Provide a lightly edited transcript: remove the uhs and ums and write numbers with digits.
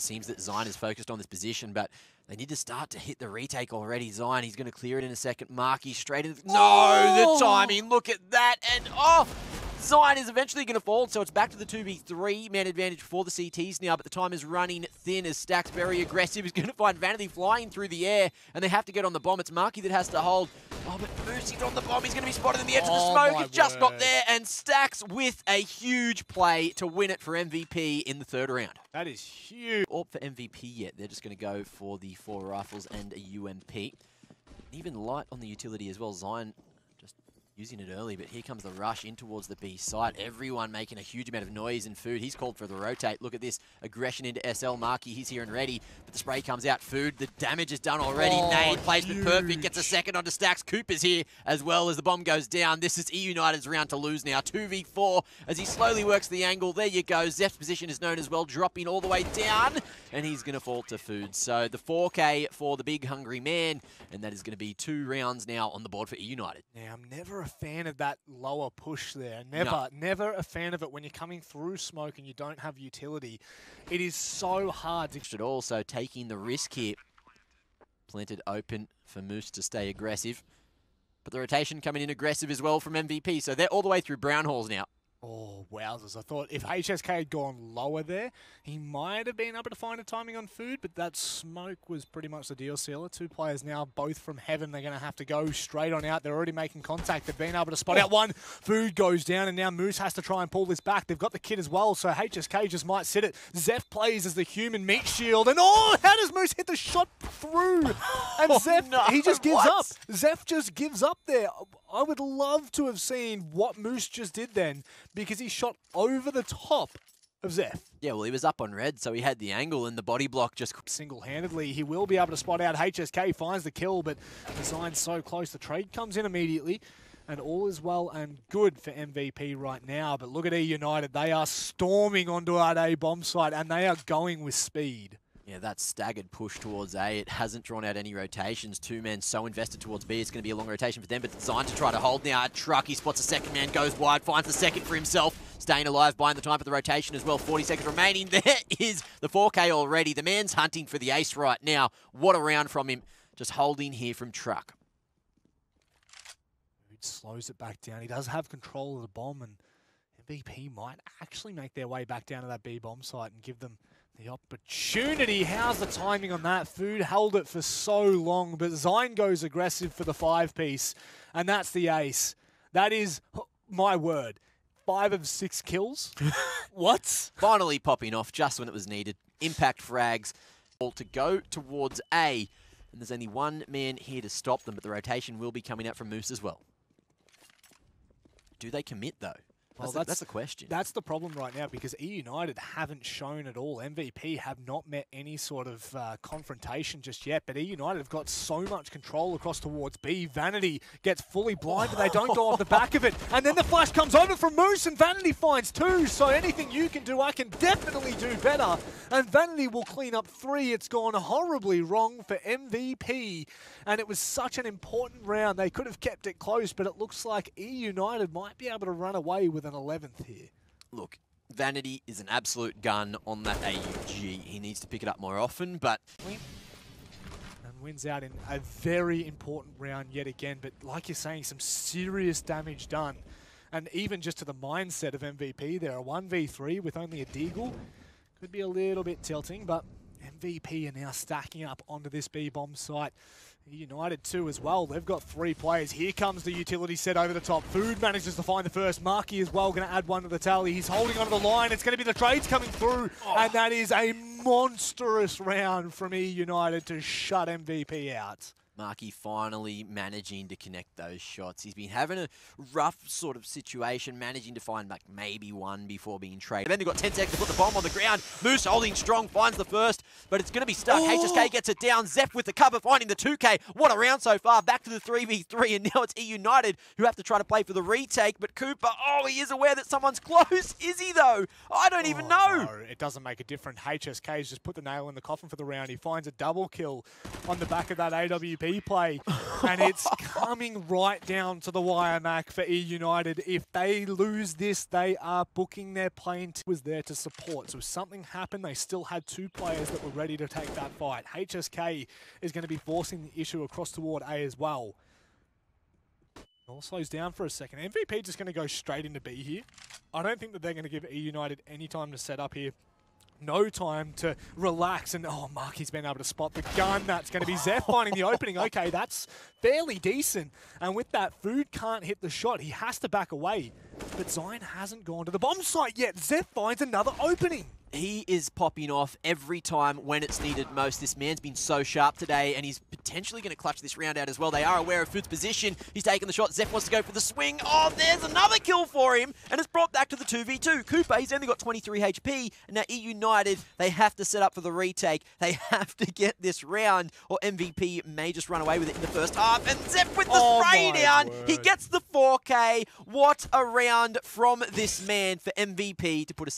it seems that Zion is focused on this position, but they need to start to hit the retake already. Zion, he's going to clear it in a second. MarkE straight in. No, the timing. Look at that. And off. Zion is eventually going to fall, so it's back to the 2v3 man advantage for the CTs now, but the time is running thin as Stax, very aggressive, is going to find Vanity flying through the air, and they have to get on the bomb. It's MarkE that has to hold. Oh, but Moose, he's on the bomb. He's going to be spotted in the edge of the smoke. It's just not there, and Stax with a huge play to win it for MVP in the third round. That is huge. Or for MVP yet. They're just going to go for the 4 rifles and a UMP. Even light on the utility as well. Zion using it early, but here comes the rush in towards the B site. Everyone making a huge amount of noise, and Food, he's called for the rotate. Look at this aggression into SL. MarkE, he's here and ready, but the spray comes out. Food, the damage is done already. Nade, placement perfect, gets a second onto Stax. Cooper's here as well as the bomb goes down. This is eUnited's round to lose now. 2v4 as he slowly works the angle. There you go. Zeph's position is known as well, dropping all the way down, and he's going to fall to Food. So the 4K for the big hungry man, and that is going to be 2 rounds now on the board for eUnited. Now, I'm never a fan of that lower push there. Never a fan of it when you're coming through smoke and you don't have utility. It is so hard to... Should also taking the risk here. Planted open for Moose to stay aggressive. But the rotation coming in aggressive as well from MVP. So they're all the way through brown halls now. Oh, wowzers. I thought if HSK had gone lower there, he might have been able to find a timing on Food, but that smoke was pretty much the deal sealer. 2 players now, both from heaven. They're going to have to go straight on out. They're already making contact. They've been able to spot out one. Food goes down, and now Moose has to try and pull this back. They've got the kid as well, so HSK just might sit it. Zeph plays as the human meat shield, and oh, how does Moose hit the shot through? And he just gives up. Zeph just gives up there. I would love to have seen what Moose just did then, because he shot over the top of Zeph. Yeah, well, he was up on red, so he had the angle, and the body block just... Single-handedly, he will be able to spot out. HSK finds the kill, but the sign's so close. The trade comes in immediately, and all is well and good for MVP right now. But look at eUnited. They are storming onto our A bomb site, and they are going with speed. Yeah, that staggered push towards A, it hasn't drawn out any rotations. 2 men so invested towards B, it's going to be a long rotation for them, but designed to try to hold now. Trucky spots a second man, goes wide, finds the second for himself. Staying alive, buying the time for the rotation as well. 40 seconds remaining. There is the 4K already. The man's hunting for the ace right now. What a round from him. Just holding here from Truck. Dude slows it back down. He does have control of the bomb, and MVP might actually make their way back down to that B bomb site and give them... the opportunity. How's the timing on that? Food held it for so long, but Zion goes aggressive for the 5-piece, and that's the ace. That is, my word, 5 of 6 kills. What? Finally popping off just when it was needed. Impact frags all to go towards A, and there's only one man here to stop them, but the rotation will be coming out from Moose as well. Do they commit, though? Well, that's the question. That's the problem right now, because eUnited haven't shown at all. MVP have not met any sort of confrontation just yet, but eUnited have got so much control across towards B. Vanity gets fully blinded. They don't go off the back of it. And then the flash comes over from Moose, and Vanity finds 2. So anything you can do, I can definitely do better. And Vanity will clean up 3. It's gone horribly wrong for MVP. And it was such an important round. They could have kept it close, but it looks like eUnited might be able to run away with an 11th here. Look, Vanity is an absolute gun on that AUG. He needs to pick it up more often, but... and wins out in a very important round yet again, but like you're saying, some serious damage done. And even just to the mindset of MVP, there are 1v3 with only a deagle. Could be a little bit tilting, but MVP are now stacking up onto this B-bomb site. eUnited too as well. They've got 3 players. Here comes the utility set over the top. Food manages to find the first. MarkE as well going to add one to the tally. He's holding onto the line. It's going to be the trades coming through. Oh. And that is a monstrous round from eUnited to shut MVP out. MarkE finally managing to connect those shots. He's been having a rough sort of situation, managing to find like maybe one before being traded. Then they've got 10 seconds to put the bomb on the ground. Moose holding strong, finds the first, but it's going to be stuck. HSK gets it down. Zeph with the cover, finding the 2K. What a round so far. Back to the 3v3, and now it's eUnited who have to try to play for the retake, but Cooper, oh, he is aware that someone's close. Is he, though? I don't even know. No, it doesn't make a difference. HSK's just put the nail in the coffin for the round. He finds a double kill on the back of that AWP. replay. And it's coming right down to the wire, Mac, for eUnited. If they lose this, they are booking their plane. Was there to support. So if something happened, they still had two players that were ready to take that fight. HSK is going to be forcing the issue across toward A as well. All slows down for a second. MVP just going to go straight into B here. I don't think that they're going to give eUnited any time to set up here. No time to relax. And, oh, MarkE's been able to spot the gun. That's going to be Zeph finding the opening. Okay, that's fairly decent. And with that, Food can't hit the shot. He has to back away. But Zion hasn't gone to the bomb site yet. Zeph finds another opening. He is popping off every time when it's needed most. This man's been so sharp today, and he's potentially going to clutch this round out as well. They are aware of Food's position. He's taking the shot. Zeph wants to go for the swing. Oh, there's another kill for him, and it's brought back to the 2v2. Cooper, he's only got 23 HP, and now eUnited, they have to set up for the retake. They have to get this round, or MVP may just run away with it in the first half. And Zeph with the spray down. Word. He gets the 4K. What a round from this man for MVP to put a